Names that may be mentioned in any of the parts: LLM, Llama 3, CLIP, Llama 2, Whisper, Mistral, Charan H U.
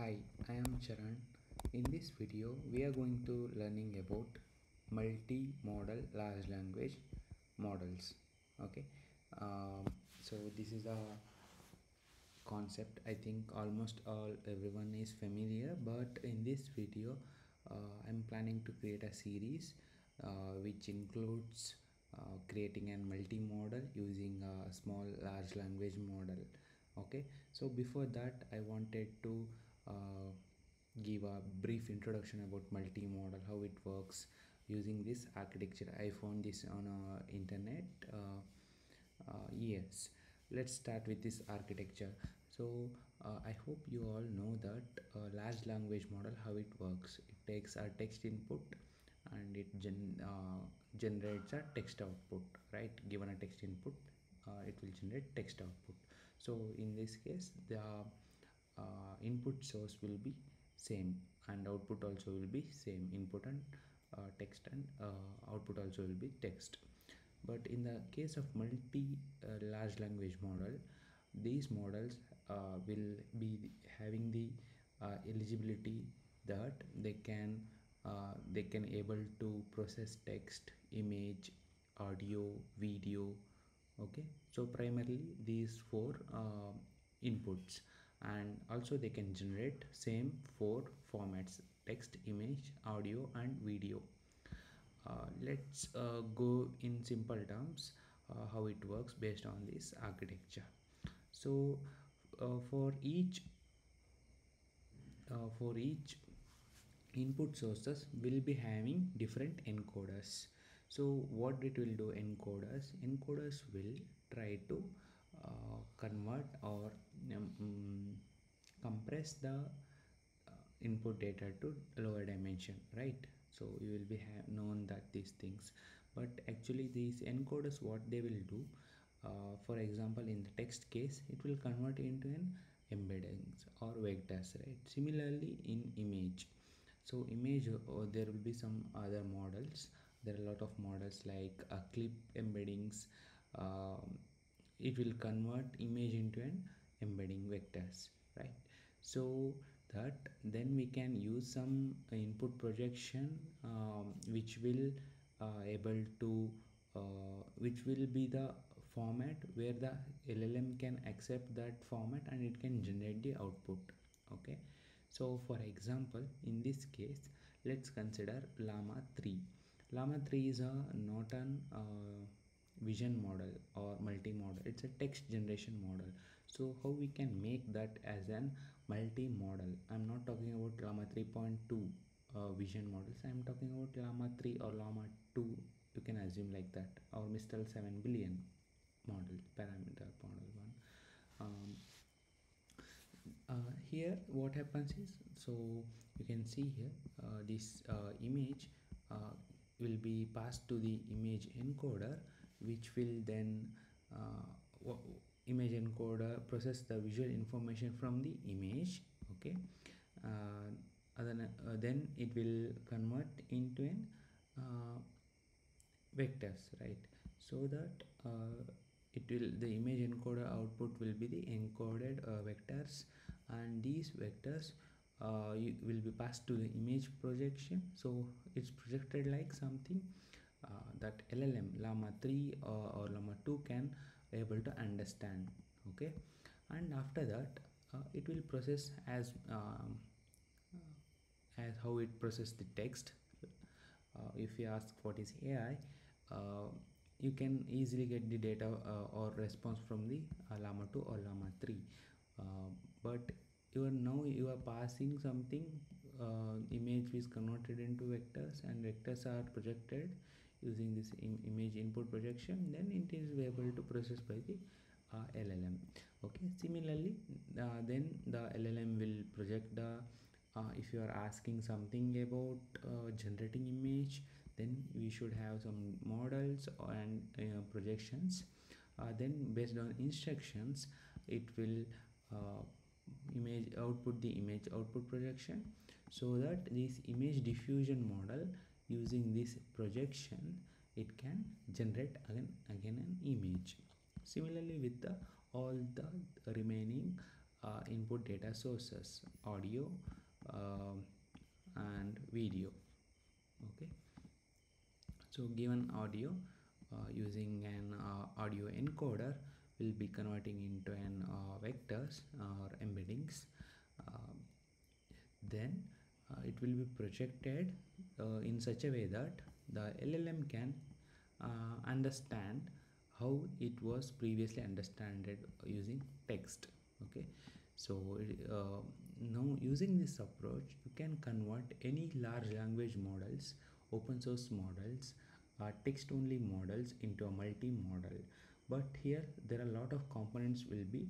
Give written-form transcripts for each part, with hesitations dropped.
Hi, I am Charan. In this video, we are going to learning about multi-modal large language models. Okay, so this is a concept I think almost everyone is familiar. But in this video, I'm planning to create a series which includes creating a multi-modal using a small large language model. Okay, so before that, I wanted to give a brief introduction about multi-modal, how it works using this architecture. I found this on internet. Yes, let's start with this architecture. So I hope you all know that large language model, how it works. It takes our text input and it generates a text output, right? Given a text input, it will generate text output. So in this case, the input source will be same and output also will be same, input and text, and output also will be text. But in the case of multi large language model, these models will be having the eligibility that they can able to process text, image, audio, video. Okay, so primarily these four inputs, and also they can generate same four formats: text, image, audio and video. Let's go in simple terms how it works based on this architecture. So for each input sources will be having different encoders. So what it will do, encoders will try to convert or compress the input data to lower dimension, right? So you will be known that these things. But actually these encoders, what they will do, for example in the text case, it will convert into an embeddings or vectors, right? Similarly in image, so image, there will be some other models. There are a lot of models like CLIP embeddings. It will convert image into an embedding vectors, right? So that then we can use some input projection which will be the format where the LLM can accept that format and it can generate the output. Okay, so for example in this case, let's consider Llama 3. Llama 3 is not an vision model or multi-modal, it's a text generation model. So how we can make that as an multi-modal? I'm not talking about Llama 3.2 vision models, I'm talking about Llama 3 or Llama 2, you can assume like that, or Mistral 7 billion model, parameter model 1. Here what happens is, so you can see here this image will be passed to the image encoder, which will then image encoder process the visual information from the image. Okay, then it will convert into an vectors, right? So that the image encoder output will be the encoded vectors, and these vectors will be passed to the image projection. So it's projected like something that LLM Llama 3 or Llama 2 can able to understand. Okay, and after that it will process as how it process the text. If you ask what is AI, you can easily get the data or response from the Llama 2 or Llama 3, but you are passing something. Image is converted into vectors and vectors are projected using this image input projection, then it is able to process by the LLM. Okay, similarly then the LLM will project the if you are asking something about generating image, then we should have some models and projections. Then based on instructions, it will image output the image output projection, so that this image diffusion model, using this projection, it can generate again an image. Similarly with all the remaining input data sources, audio and video. Okay, so given audio using an audio encoder, will be converting into an vectors or embeddings. Then it will be projected in such a way that the LLM can understand how it was previously understood using text. Okay, so now using this approach, you can convert any large language models, open source models, text only models into a multi-modal. But here there are a lot of components will be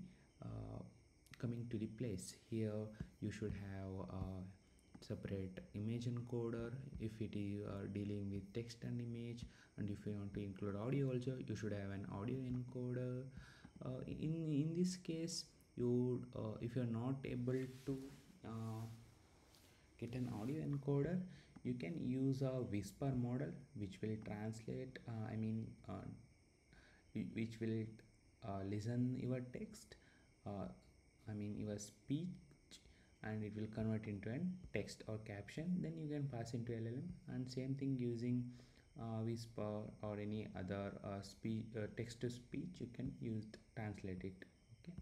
coming to the place. Here you should have separate image encoder if it is dealing with text and image, and if you want to include audio also, you should have an audio encoder. In this case, you if you are not able to get an audio encoder, you can use a Whisper model, which will translate, which will listen your text, your speech, and it will convert into a text or caption. Then you can pass into LLM, and same thing using Whisper or any other speech, text to speech, you can use translate it. Okay,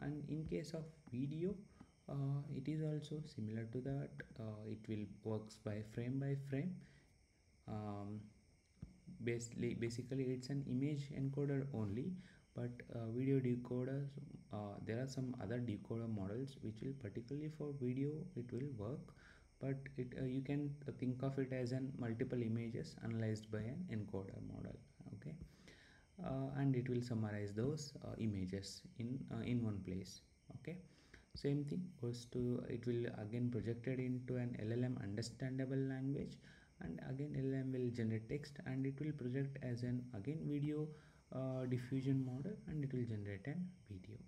and in case of video, it is also similar to that. It will works by frame. Basically it's an image encoder only, but video decoders, there are some other decoder models which will particularly for video it will work, but it you can think of it as an multiple images analyzed by an encoder model. Okay, and it will summarize those images in one place. Okay, same thing goes to, it will again projected into an LLM understandable language, and again LLM will generate text, and it will project as an again video diffusion model, and it will generate an video.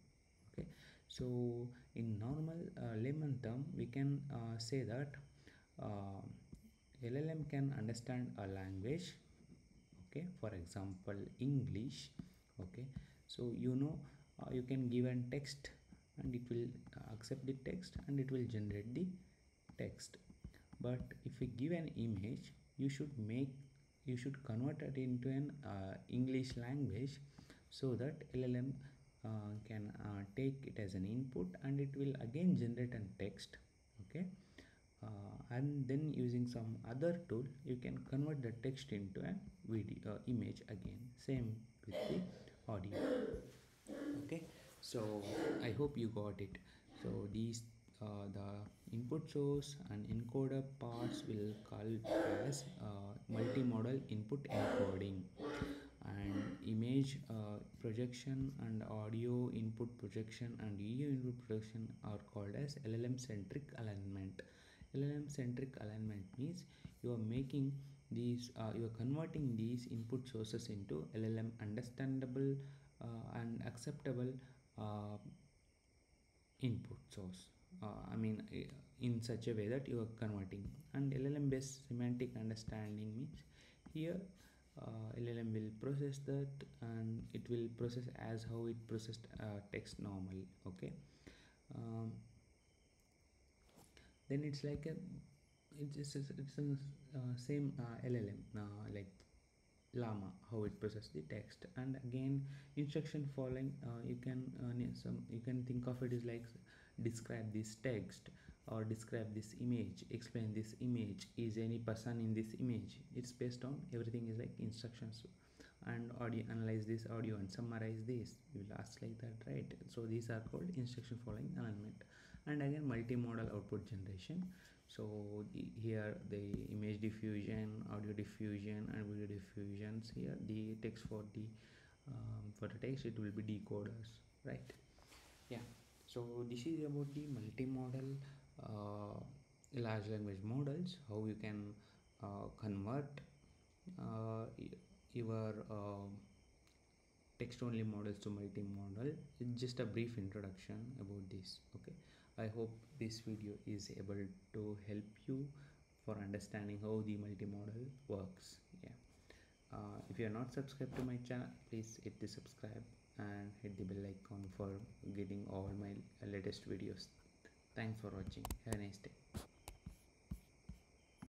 Okay, so in normal layman term, we can say that LLM can understand a language. Okay, for example English. Okay, so you know, you can give an text, and it will accept the text and it will generate the text. But if we give an image, you should convert it into an English language, so that LLM can take it as an input, and it will again generate an text. Okay, and then using some other tool, you can convert the text into a video image again. Same with the audio. Okay, so I hope you got it. So these the input source and encoder parts will called as multimodal input encoding, and image projection and audio input projection and video input projection are called as LLM centric alignment. LLM centric alignment means you are making these, you are converting these input sources into LLM understandable and acceptable input source. In such a way that you are converting. And LLM based semantic understanding means here LLM will process that, and it will process as how it processed text normally. Okay, then it's like a same LLM like Llama, how it processes the text. And again instruction following, you can think of it as like describe this text, or describe this image, explain this image, is any person in this image. It's based on everything is like instructions, and audio, analyze this audio and summarize this, you will ask like that, right? So these are called instruction following alignment. And again multimodal output generation. So here the image diffusion, audio diffusion and video diffusions. Here the text for the text, it will be decoders, right? Yeah, so this is about the multimodal large language models, how you can convert your text only models to multimodal. It's just a brief introduction about this. Okay, I hope this video is able to help you for understanding how the multimodal works. Yeah, if you are not subscribed to my channel, please hit the subscribe and hit the bell icon for getting all my latest videos. Thanks for watching. Have a nice day.